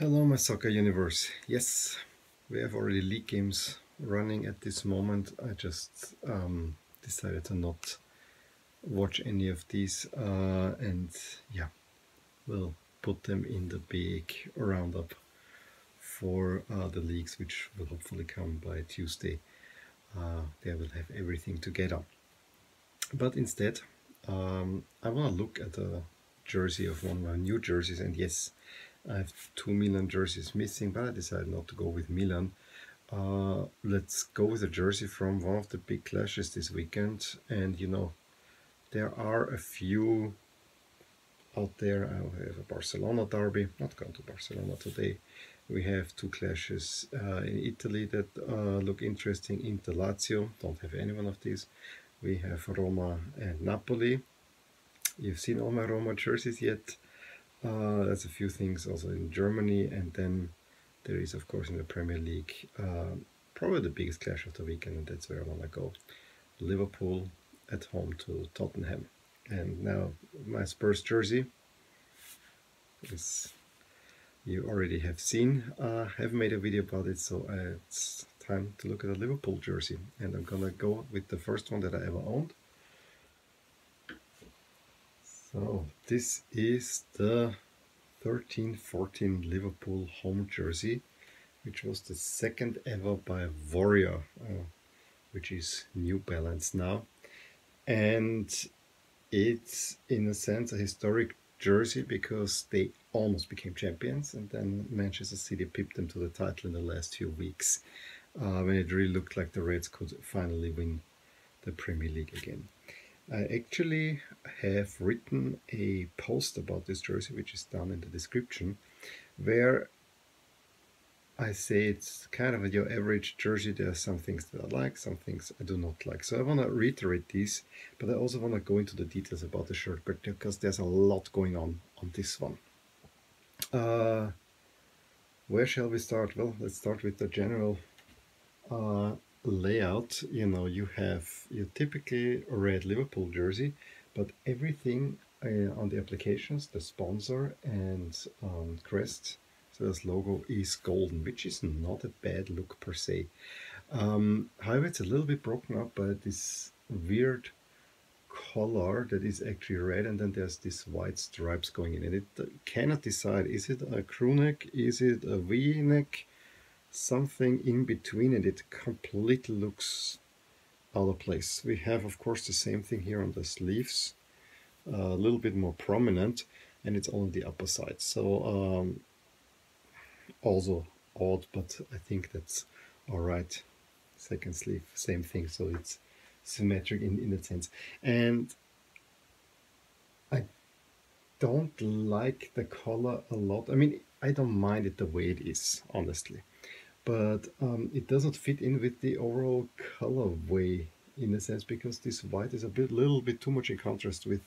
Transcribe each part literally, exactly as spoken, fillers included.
Hello, my soccer universe. Yes, we have already league games running at this moment. I just um, decided to not watch any of these, uh, and yeah, we'll put them in the big roundup for uh, the leagues, which will hopefully come by Tuesday. Uh, there we'll have everything together. But instead, um, I want to look at a jersey of one of my new jerseys, and yes, I have two Milan jerseys missing, but I decided not to go with Milan. Uh, let's go with a jersey from one of the big clashes this weekend. And you know, there are a few out there. I have a Barcelona derby, not going to Barcelona today. We have two clashes uh, in Italy that uh, look interesting. Inter Lazio, don't have any one of these. We have Roma and Napoli. You've seen all my Roma jerseys yet. Uh, that's a few things also in Germany, and then there is of course in the Premier League uh, probably the biggest clash of the weekend, and that's where I want to go. Liverpool at home to Tottenham. And now my Spurs jersey, as you already have seen, uh, have made a video about it, so uh, it's time to look at a Liverpool jersey, and I'm gonna go with the first one that I ever owned. So this is the thirteen fourteen Liverpool home jersey, which was the second ever by Warrior, uh, which is New Balance now. And it's in a sense a historic jersey because they almost became champions, and then Manchester City pipped them to the title in the last few weeks uh, when it really looked like the Reds could finally win the Premier League again. I actually have written a post about this jersey, which is down in the description, where I say it's kind of your average jersey. There are some things that I like, some things I do not like. So I want to reiterate these, but I also want to go into the details about the shirt, because there's a lot going on on this one. Uh, where shall we start? Well, let's start with the general uh, layout. You know, you have your typically red Liverpool jersey, but everything uh, on the applications, the sponsor and um, crest, so this logo is golden, which is not a bad look per se. Um, however, it's a little bit broken up by this weird color that is actually red, and then there's these white stripes going in, and it cannot decide, is it a crew neck, is it a V neck, something in between, and it completely looks out of place. We have of course the same thing here on the sleeves, uh, a little bit more prominent, and it's on the upper side. So um, also odd, but I think that's all right. Second sleeve, same thing, so it's symmetric in, in that sense. And I don't like the color a lot. I mean, I don't mind it the way it is, honestly. But um, it doesn't fit in with the overall colorway, in a sense, because this white is a bit, little bit too much in contrast with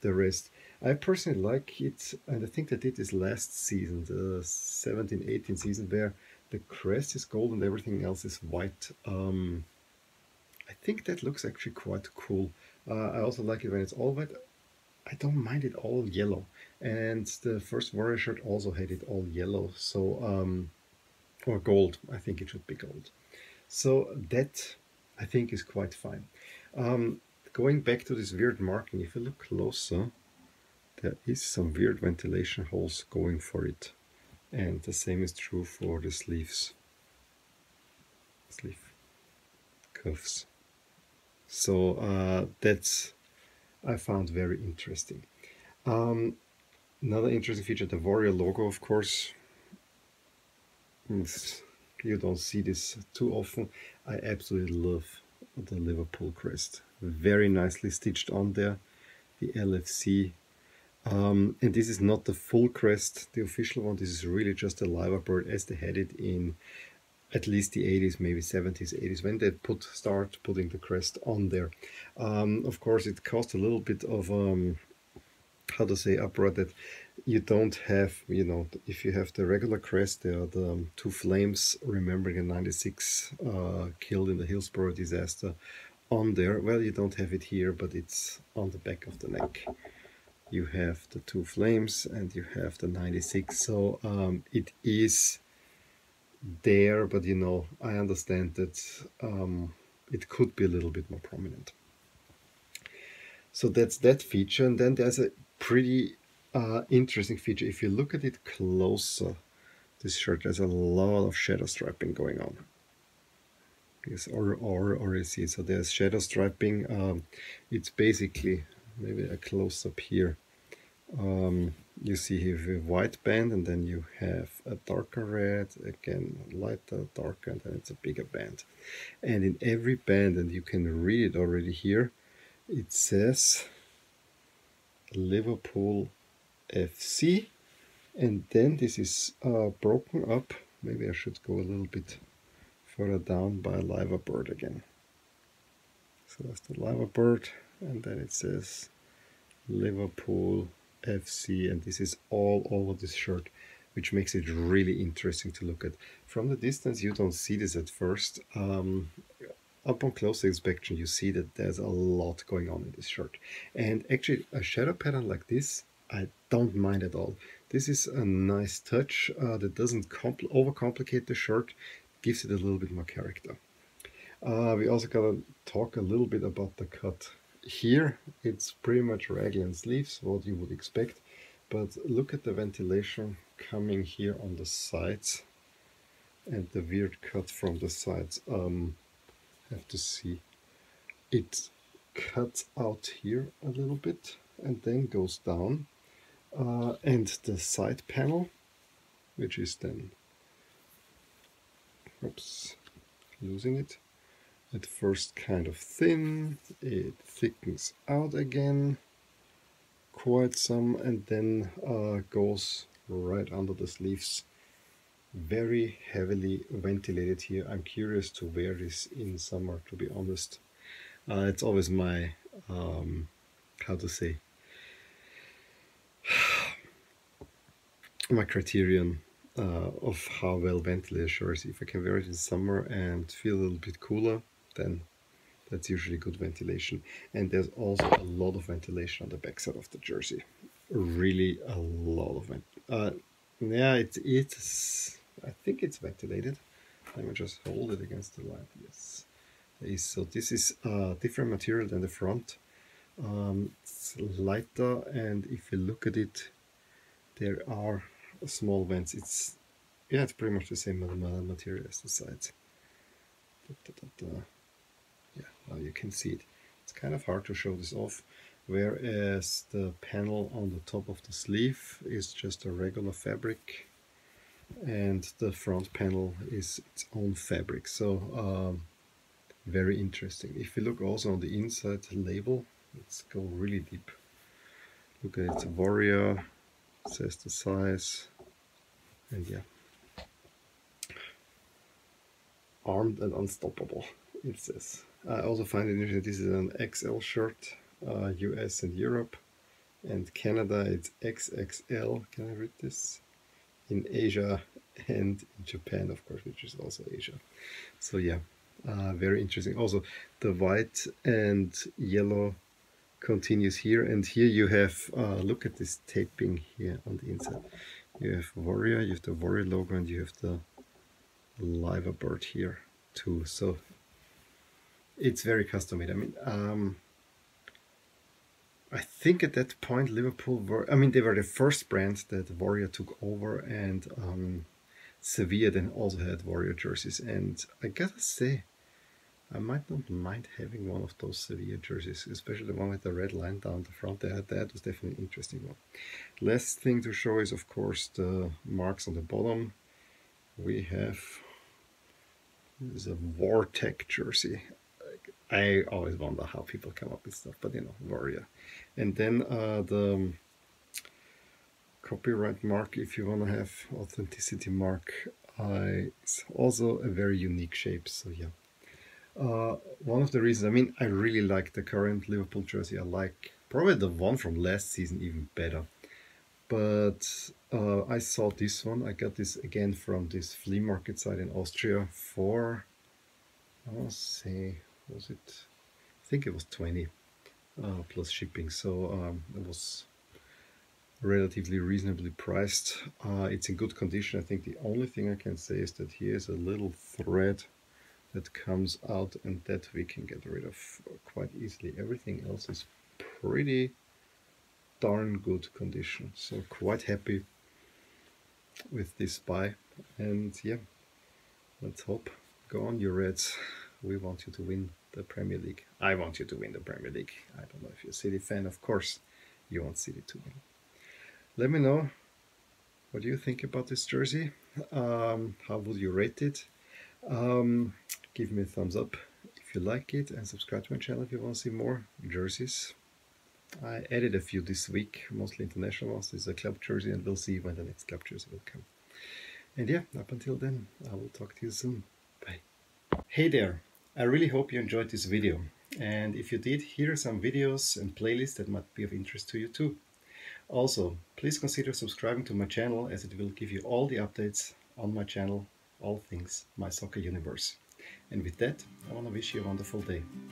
the rest. I personally like it, and I think that it is last season, the seventeen eighteen season, where the crest is gold and everything else is white. Um, I think that looks actually quite cool. Uh, I also like it when it's all white. I don't mind it all yellow. And the first Warrior shirt also had it all yellow, so... Um, or gold, I think it should be gold. So that I think is quite fine. Um, going back to this weird marking, if you look closer, there is some weird ventilation holes going for it. And the same is true for the sleeves. Sleeve cuffs. So uh, that's, I found very interesting. Um, another interesting feature, the Warrior logo, of course. You don't see this too often. I absolutely love the Liverpool crest. Very nicely stitched on there, the L F C. Um, and this is not the full crest, the official one. This is really just a liver bird as they had it in at least the eighties, maybe seventies, eighties, when they put start putting the crest on there. Um, of course, it cost a little bit of, um, how to say, upright that you don't have, you know, if you have the regular crest, there are the um, two flames remembering a ninety-six uh, killed in the Hillsborough disaster on there. Well, you don't have it here, but it's on the back of the neck. you have the two flames and you have the ninety-six. So um, it is there, but you know, I understand that um, it could be a little bit more prominent. So that's that feature. And then there's a pretty uh, interesting feature. If you look at it closer, this shirt has a lot of shadow striping going on. Yes, or or or you see, so there's shadow striping. Um, it's basically, maybe a close up here. Um, you see here a white band, and then you have a darker red, again lighter, darker, and then it's a bigger band. And in every band, and you can read it already here, it says Liverpool F C, and then this is uh, broken up. Maybe I should go a little bit further down by a liver bird again. So that's the liver bird, and then it says Liverpool F C, and this is all over this shirt, which makes it really interesting to look at. From the distance you don't see this at first. Um, upon closer inspection you see that there's a lot going on in this shirt, and actually a shadow pattern like this I don't mind at all. This is a nice touch uh, that doesn't compl- overcomplicate the shirt, gives it a little bit more character. Uh, we also gotta talk a little bit about the cut. Here it's pretty much raglan sleeves, what you would expect, but look at the ventilation coming here on the sides and the weird cut from the sides. Um, have to see, it cuts out here a little bit and then goes down, uh, and the side panel, which is then, oops, losing it. At first kind of thin, it thickens out again quite some, and then uh, goes right under the sleeves. Very heavily ventilated here. I'm curious to wear this in summer, to be honest. Uh, it's always my, um, how to say, my criterion uh, of how well ventilated sure is. If I can wear it in summer and feel a little bit cooler, then that's usually good ventilation. And there's also a lot of ventilation on the backside of the jersey. Really a lot of vent. Uh, yeah, it, it's, I think it's ventilated. Let me just hold it against the light. Yes, there is. So this is a different material than the front. Um, it's lighter, and if you look at it, there are small vents. It's, yeah, it's pretty much the same material as the sides. Yeah, now you can see it. It's kind of hard to show this off, whereas the panel on the top of the sleeve is just a regular fabric, and the front panel is its own fabric. So um, very interesting. If you look also on the inside label, let's go really deep. Look at it, it's a Warrior, it says the size, and yeah, armed and unstoppable, it says. I also find it interesting, this is an X L shirt, uh, U S and Europe, and Canada it's X X L, can I read this? In Asia and in Japan, of course, which is also Asia. So yeah, uh, very interesting. Also, the white and yellow continues here, and here you have, uh, look at this taping here on the inside. You have Warrior, you have the Warrior logo, and you have the liver bird here too. So it's very custom made. I mean, um, I think at that point Liverpool were, I mean, they were the first brand that Warrior took over, and um, Sevilla then also had Warrior jerseys, and I gotta say I might not mind having one of those Sevilla jerseys, especially the one with the red line down the front. That, that was definitely an interesting one. Last thing to show is of course the marks on the bottom. We have, this is a Vortec jersey. I always wonder how people come up with stuff, but you know, Warrior. And then uh, the copyright mark, if you want to have authenticity mark, uh, it's also a very unique shape, so yeah. Uh, one of the reasons, I mean, I really like the current Liverpool jersey. I like probably the one from last season even better. But uh, I saw this one, I got this again from this flea market site in Austria for, I want to say, was it, I think it was twenty uh, plus shipping. So um, it was relatively reasonably priced. Uh, it's in good condition. I think the only thing I can say is that here is a little thread that comes out, and that we can get rid of quite easily. Everything else is pretty darn good condition. So quite happy with this buy. And yeah, let's hope. Go on, you Reds. We want you to win the Premier League. I want you to win the Premier League. I don't know if you're a City fan. Of course, you want City to win. Let me know what you think about this jersey. Um, how would you rate it? Um, give me a thumbs up if you like it, and subscribe to my channel if you want to see more jerseys. I added a few this week, mostly international ones. This is a club jersey, and we'll see when the next club jersey will come. And yeah, up until then, I will talk to you soon. Bye. Hey there, I really hope you enjoyed this video. And if you did, here are some videos and playlists that might be of interest to you too. Also, please consider subscribing to my channel, as it will give you all the updates on my channel, all things My Soccer Universe. And with that, I want to wish you a wonderful day.